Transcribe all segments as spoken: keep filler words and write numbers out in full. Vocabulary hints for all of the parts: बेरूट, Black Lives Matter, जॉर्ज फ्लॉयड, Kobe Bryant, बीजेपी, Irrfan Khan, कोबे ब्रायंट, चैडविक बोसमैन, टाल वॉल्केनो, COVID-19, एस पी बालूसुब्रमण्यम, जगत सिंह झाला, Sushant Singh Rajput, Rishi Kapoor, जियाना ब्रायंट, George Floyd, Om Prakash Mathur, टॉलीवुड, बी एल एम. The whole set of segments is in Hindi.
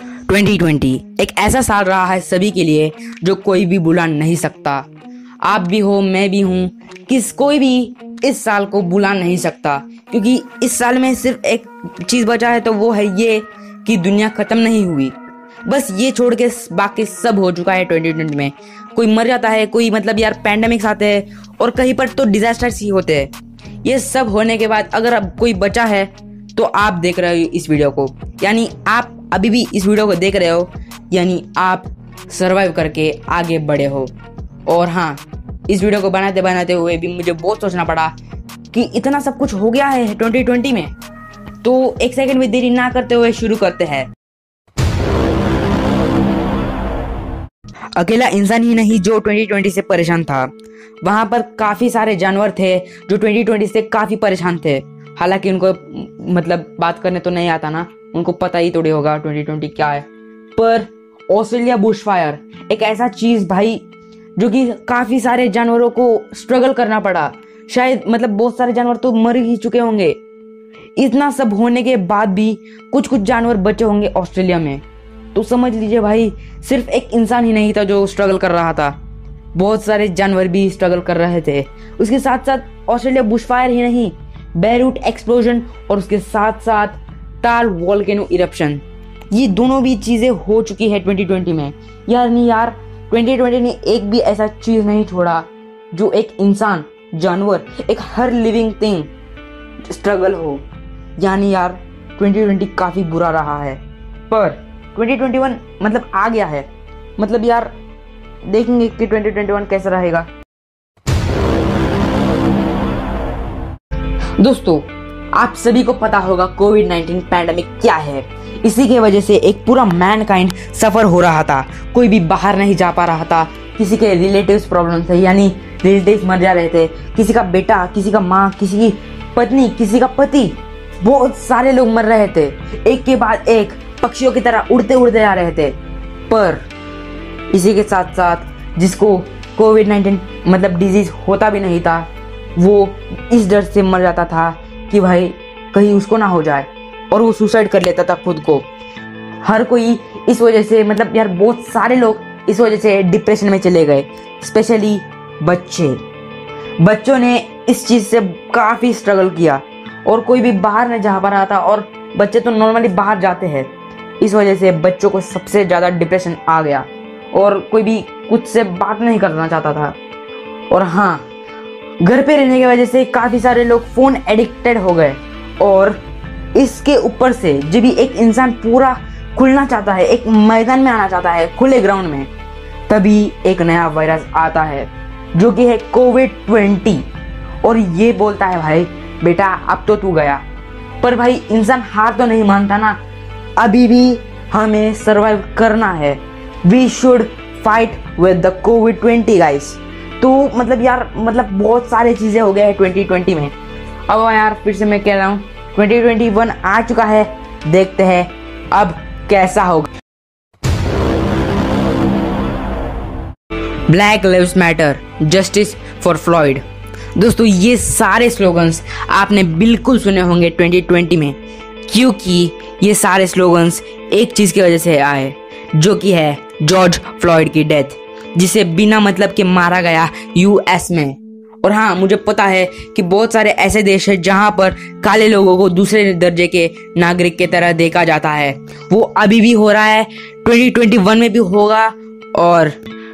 ट्वेंटी ट्वेंटी एक ऐसा साल रहा है सभी के लिए जो कोई भी भुला नहीं सकता। आप भी हो, मैं भी हूँ, किस कोई भी इस साल को भुला नहीं सकता, क्योंकि इस साल में सिर्फ एक चीज़ बचा है तो वो है ये कि दुनिया ख़त्म नहीं हुई। बस ये छोड़ के बाकी सब हो चुका है। ट्वेंटी ट्वेंटी में कोई मर जाता है, कोई मतलब यार पैंडेमिक्स आते हैं और कहीं पर तो डिजास्टर्स ही होते हैं। ये सब होने के बाद अगर अब कोई बचा है तो आप देख रहे हो इस वीडियो को, यानी आप अभी भी इस वीडियो को देख रहे हो, यानी आप सर्वाइव करके आगे बढ़े हो। और हाँ, इस वीडियो को बनाते बनाते हुए भी मुझे बहुत सोचना पड़ा कि इतना सब कुछ हो गया है ट्वेंटी ट्वेंटी में, तो एक सेकंड भी देरी ना करते हुए शुरू करते हैं। अकेला इंसान ही नहीं जो ट्वेंटी ट्वेंटी से परेशान था, वहाँ पर काफ़ी सारे जानवर थे जो ट्वेंटी ट्वेंटी से काफ़ी परेशान थे। हालांकि उनको मतलब बात करने तो नहीं आता ना, उनको पता ही थोड़ी होगा ट्वेंटी ट्वेंटी क्या है। पर ऑस्ट्रेलिया बुशफायर एक ऐसा चीज़ भाई जो कि काफ़ी सारे जानवरों को स्ट्रगल करना पड़ा, शायद मतलब बहुत सारे जानवर तो मर ही चुके होंगे। इतना सब होने के बाद भी कुछ कुछ जानवर बचे होंगे ऑस्ट्रेलिया में, तो समझ लीजिए भाई सिर्फ एक इंसान ही नहीं था जो स्ट्रगल कर रहा था, बहुत सारे जानवर भी स्ट्रगल कर रहे थे। उसके साथ साथ ऑस्ट्रेलिया बुशफायर ही नहीं, बेरूट एक्सप्लोजन और उसके साथ साथ टाल वॉल्केनो इरप्शन, ये दोनों भी चीज़ें हो चुकी है ट्वेंटी ट्वेंटी में। यार नहीं यार, ट्वेंटी ट्वेंटी ने एक भी ऐसा चीज़ नहीं छोड़ा जो एक इंसान, जानवर, एक हर लिविंग थिंग स्ट्रगल हो। यानी यार ट्वेंटी ट्वेंटी काफ़ी बुरा रहा है, पर ट्वेंटी ट्वेंटी वन मतलब आ गया है, मतलब यार देखेंगे कि ट्वेंटी ट्वेंटी वन कैसा रहेगा। दोस्तों, आप सभी को पता होगा कोविड नाइनटीन पैंडेमिक क्या है। इसी के वजह से एक पूरा मैनकाइंड सफ़र हो रहा था, कोई भी बाहर नहीं जा पा रहा था, किसी के रिलेटिव्स प्रॉब्लम थे, यानी रिलेटिव्स मर जा रहे थे, किसी का बेटा, किसी का माँ, किसी की पत्नी, किसी का पति, बहुत सारे लोग मर रहे थे, एक के बाद एक पक्षियों की तरह उड़ते उड़ते जा रहे थे। पर इसी के साथ साथ जिसको कोविड नाइनटीन मतलब डिजीज़ होता भी नहीं था, वो इस डर से मर जाता था कि भाई कहीं उसको ना हो जाए, और वो सुसाइड कर लेता था खुद को। हर कोई इस वजह से मतलब यार बहुत सारे लोग इस वजह से डिप्रेशन में चले गए, स्पेशली बच्चे। बच्चों ने इस चीज़ से काफ़ी स्ट्रगल किया और कोई भी बाहर नहीं जा पा रहा था, और बच्चे तो नॉर्मली बाहर जाते हैं, इस वजह से बच्चों को सबसे ज़्यादा डिप्रेशन आ गया और कोई भी कुछ से बात नहीं करना चाहता था। और हाँ, घर पे रहने की वजह से काफ़ी सारे लोग फ़ोन एडिक्टेड हो गए, और इसके ऊपर से जब भी एक इंसान पूरा खुलना चाहता है, एक मैदान में आना चाहता है, खुले ग्राउंड में, तभी एक नया वायरस आता है जो कि है कोविड ट्वेंटी, और ये बोलता है भाई बेटा अब तो तू गया। पर भाई इंसान हार तो नहीं मानता ना, अभी भी हमें सर्वाइव करना है। We should fight with the COVID twenty guys. तो मतलब यार मतलब बहुत सारे चीज़ें हो गए हैं ट्वेंटी ट्वेंटी में। अब यार फिर से मैं कह रहा हूँ ट्वेंटी ट्वेंटी वन आ चुका है, देखते हैं अब कैसा होगा। Black lives matter, justice for Floyd. दोस्तों, ये सारे स्लोगन्स आपने बिल्कुल सुने होंगे ट्वेंटी ट्वेंटी में, क्योंकि ये सारे स्लोगन्स एक चीज़ की वजह से आए जो कि है जॉर्ज फ्लॉयड की डेथ, जिसे बिना मतलब के मारा गया यूएस में। और हाँ, मुझे पता है कि बहुत सारे ऐसे देश हैं जहाँ पर काले लोगों को दूसरे दर्जे के नागरिक के तरह देखा जाता है। वो अभी भी हो रहा है, ट्वेंटी ट्वेंटी वन में भी होगा और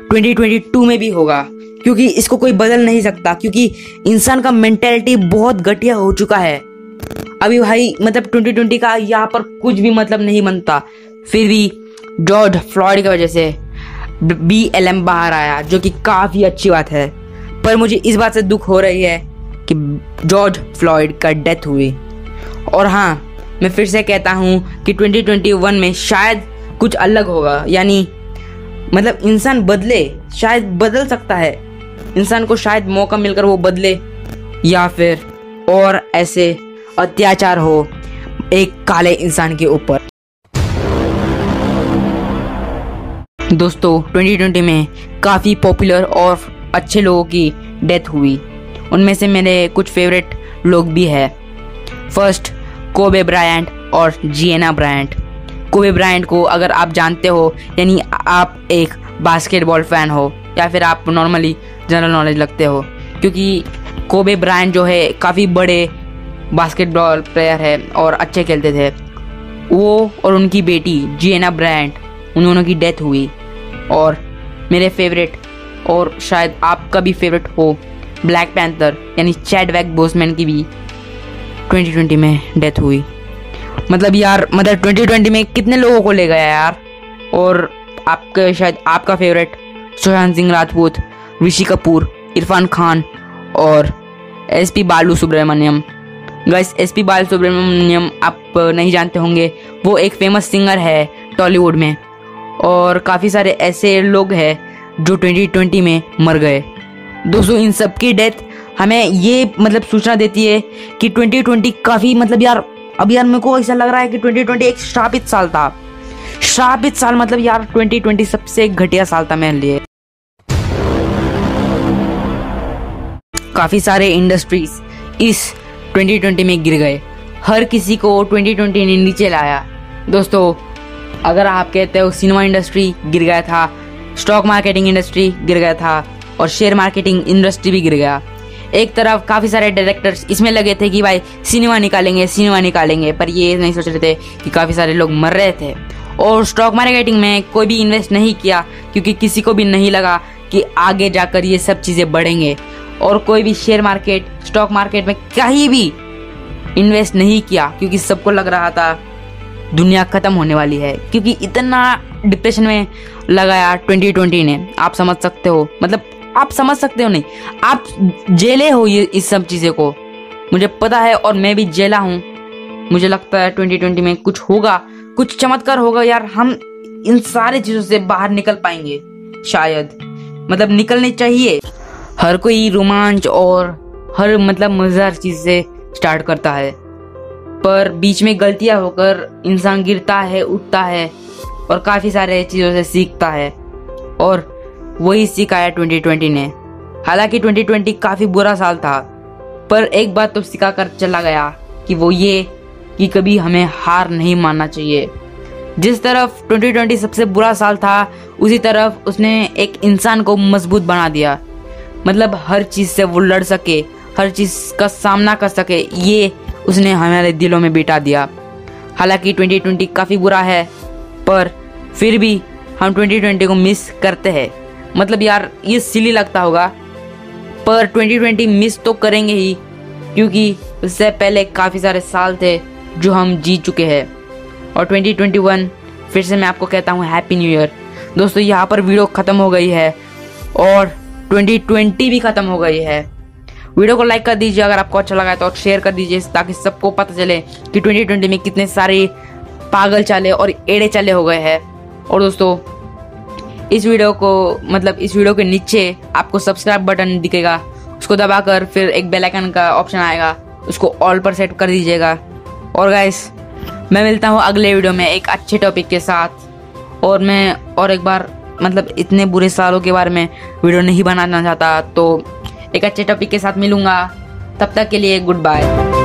ट्वेंटी ट्वेंटी टू में भी होगा, क्योंकि इसको कोई बदल नहीं सकता, क्योंकि इंसान का मेंटेलिटी बहुत घटिया हो चुका है। अभी भाई मतलब ट्वेंटी ट्वेंटी का यहाँ पर कुछ भी मतलब नहीं बनता, फिर भी जॉर्ज फ्लॉयड की वजह से बी एल एम बाहर आया जो कि काफ़ी अच्छी बात है। पर मुझे इस बात से दुख हो रही है कि जॉर्ज फ्लॉयड का डेथ हुई। और हाँ, मैं फिर से कहता हूँ कि ट्वेंटी ट्वेंटी वन में शायद कुछ अलग होगा, यानी मतलब इंसान बदले, शायद बदल सकता है, इंसान को शायद मौका मिलकर वो बदले, या फिर और ऐसे अत्याचार हो एक काले इंसान के ऊपर। दोस्तों, ट्वेंटी ट्वेंटी में काफ़ी पॉपुलर और अच्छे लोगों की डेथ हुई, उनमें से मेरे कुछ फेवरेट लोग भी हैं। फर्स्ट कोबे ब्रायंट और जियाना ब्रायंट, कोबी ब्रायंट को अगर आप जानते हो, यानी आप एक बास्केटबॉल फैन हो या फिर आप नॉर्मली जनरल नॉलेज लगते हो, क्योंकि कोबी ब्रायंट जो है काफ़ी बड़े बास्केटबॉल प्लेयर है और अच्छे खेलते थे। वो और उनकी बेटी जियाना ब्रायंट, उन दोनों की डेथ हुई और मेरे फेवरेट और शायद आपका भी फेवरेट हो ब्लैक पैंथर यानी चैडविक बोसमैन की भी ट्वेंटी ट्वेंटी में डेथ हुई। मतलब यार मतलब ट्वेंटी ट्वेंटी में कितने लोगों को ले गया यार। और आपके शायद आपका फेवरेट सुशांत सिंह राजपूत, ऋषि कपूर, इरफान खान और एस पी बालूसुब्रमण्यम। Guys एस पी बालूसुब्रमण्यम आप नहीं जानते होंगे, वो एक फेमस सिंगर है टॉलीवुड में और काफ़ी सारे ऐसे लोग हैं जो ट्वेंटी ट्वेंटी में मर गए। दोस्तों इन सब की डेथ हमें ये मतलब सूचना देती है कि ट्वेंटी ट्वेंटी काफ़ी मतलब यार अब यार मेरे को ऐसा लग रहा है कि ट्वेंटी ट्वेंटी एक श्रापित साल था। श्रापित साल मतलब यार ट्वेंटी ट्वेंटी सबसे घटिया साल था मेरे लिए। काफ़ी सारे इंडस्ट्रीज इस ट्वेंटी ट्वेंटी में गिर गए, हर किसी को ट्वेंटी ट्वेंटी ने नीचे लाया। दोस्तों अगर आप कहते हो सिनेमा इंडस्ट्री गिर गया था, स्टॉक मार्केटिंग इंडस्ट्री गिर गया था और शेयर मार्केटिंग इंडस्ट्री भी गिर गया। एक तरफ काफ़ी सारे डायरेक्टर्स इसमें लगे थे कि भाई सिनेमा निकालेंगे सिनेमा निकालेंगे, पर ये नहीं सोच रहे थे कि काफ़ी सारे लोग मर रहे थे। और स्टॉक मार्केटिंग में कोई भी इन्वेस्ट नहीं किया क्योंकि किसी को भी नहीं लगा कि आगे जाकर ये सब चीज़ें बढ़ेंगे। और कोई भी शेयर मार्केट स्टॉक मार्केट में कहीं भी इन्वेस्ट नहीं किया क्योंकि सबको लग रहा था दुनिया ख़त्म होने वाली है, क्योंकि इतना डिप्रेशन में लगाया ट्वेंटी ट्वेंटी ने। आप समझ सकते हो, मतलब आप समझ सकते हो नहीं, आप जेले हो ये इस सब चीज़ें को, मुझे पता है और मैं भी जेला हूँ। मुझे लगता है ट्वेंटी ट्वेंटी में कुछ होगा, कुछ चमत्कार होगा यार, हम इन सारे चीज़ों से बाहर निकल पाएंगे शायद, मतलब निकलने चाहिए। हर कोई रोमांच और हर मतलब मज़ेदार चीज़ से स्टार्ट करता है, पर बीच में गलतियाँ होकर इंसान गिरता है, उठता है और काफ़ी सारे चीज़ों से सीखता है और वही सिखाया ट्वेंटी ट्वेंटी ने। हालांकि ट्वेंटी ट्वेंटी काफ़ी बुरा साल था, पर एक बात तो सिखा कर चला गया कि वो ये कि कभी हमें हार नहीं मानना चाहिए। जिस तरफ ट्वेंटी ट्वेंटी सबसे बुरा साल था, उसी तरफ उसने एक इंसान को मजबूत बना दिया। मतलब हर चीज़ से वो लड़ सके, हर चीज़ का सामना कर सके, ये उसने हमारे दिलों में बिठा दिया। हालांकि ट्वेंटी ट्वेंटी काफ़ी बुरा है, पर फिर भी हम ट्वेंटी ट्वेंटी को मिस करते हैं। मतलब यार ये सिली लगता होगा, पर ट्वेंटी ट्वेंटी मिस तो करेंगे ही, क्योंकि उससे पहले काफ़ी सारे साल थे जो हम जी चुके हैं। और ट्वेंटी ट्वेंटी वन फिर से मैं आपको कहता हूँ हैप्पी न्यू ईयर। दोस्तों यहाँ पर वीडियो ख़त्म हो गई है और ट्वेंटी ट्वेंटी भी ख़त्म हो गई है। वीडियो को लाइक कर दीजिए अगर आपको अच्छा लगा तो, और शेयर कर दीजिए ताकि सबको पता चले कि ट्वेंटी ट्वेंटी में कितने सारे पागल चाले और एड़े चाले हो गए हैं। और दोस्तों इस वीडियो को मतलब इस वीडियो के नीचे आपको सब्सक्राइब बटन दिखेगा, उसको दबाकर फिर एक बेल आइकन का ऑप्शन आएगा, उसको ऑल पर सेट कर दीजिएगा। और गाइस मैं मिलता हूँ अगले वीडियो में एक अच्छे टॉपिक के साथ। और मैं और एक बार मतलब इतने बुरे सालों के बारे में वीडियो नहीं बनाना चाहता, तो एक अच्छे टॉपिक के साथ मिलूँगा। तब तक के लिए गुड बाय।